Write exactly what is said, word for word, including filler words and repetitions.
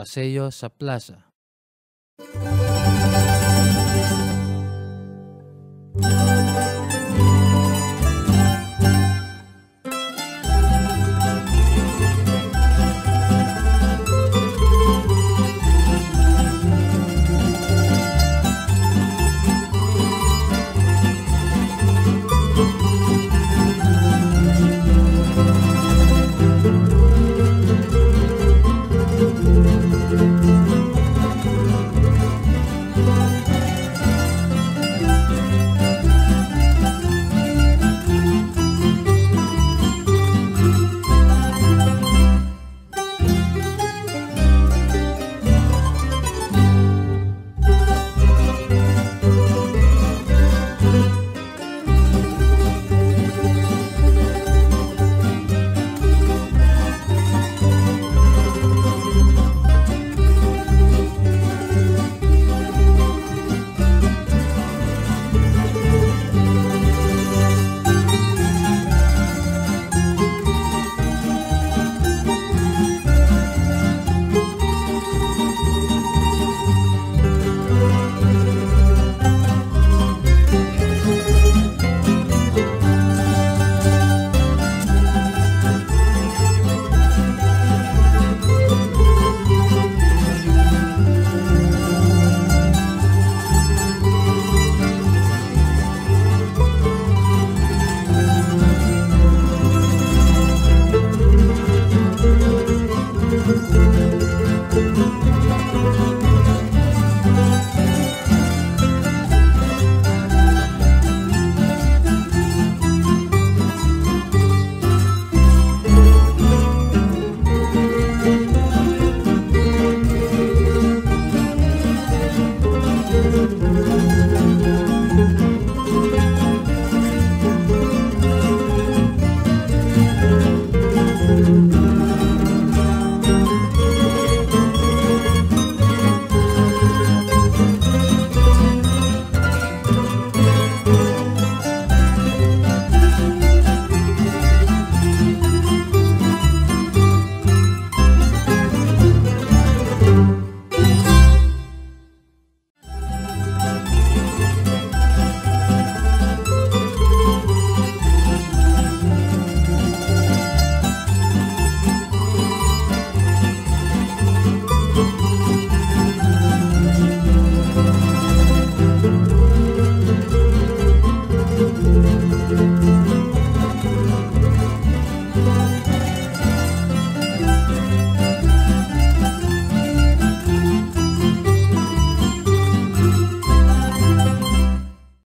Paseo Sa Plaza.